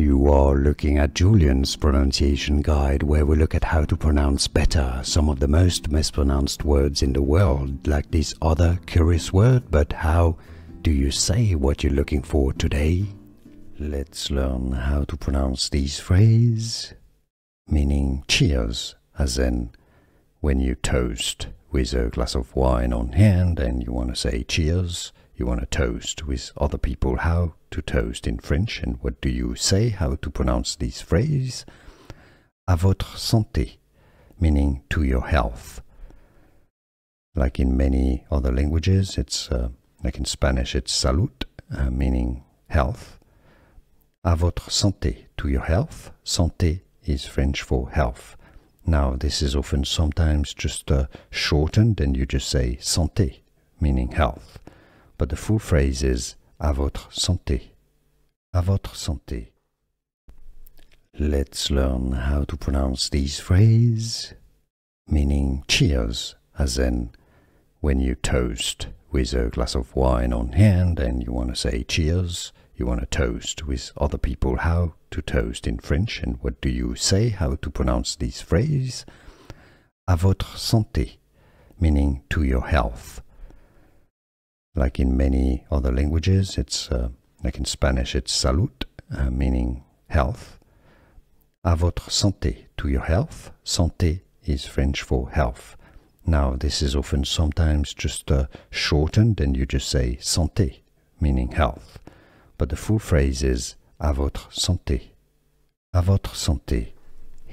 You are looking at Julian's pronunciation guide, where we look at how to pronounce better some of the most mispronounced words in the world, like this other curious word. But how do you say what you're looking for today? Let's learn how to pronounce these phrases, meaning cheers, as in when you toast with a glass of wine on hand and you want to say cheers. You want to toast with other people, how to toast in French, and what do you say, how to pronounce this phrase? A votre santé, meaning to your health. Like in many other languages, it's like in Spanish, it's salud, meaning health. A votre santé, to your health. Santé is French for health. Now, this is often sometimes just shortened, and you just say santé, meaning health. But the full phrase is à votre santé. À votre santé. Let's learn how to pronounce these phrases, meaning cheers, as in when you toast with a glass of wine on hand and you want to say cheers. You want to toast with other people, how to toast in French, and what do you say, how to pronounce these phrases? À votre santé, meaning to your health. Like in many other languages, it's like in Spanish, it's salud, meaning health. A votre santé, to your health. Santé is French for health. Now, this is often sometimes just shortened, and you just say santé, meaning health. But the full phrase is à votre santé. À votre santé.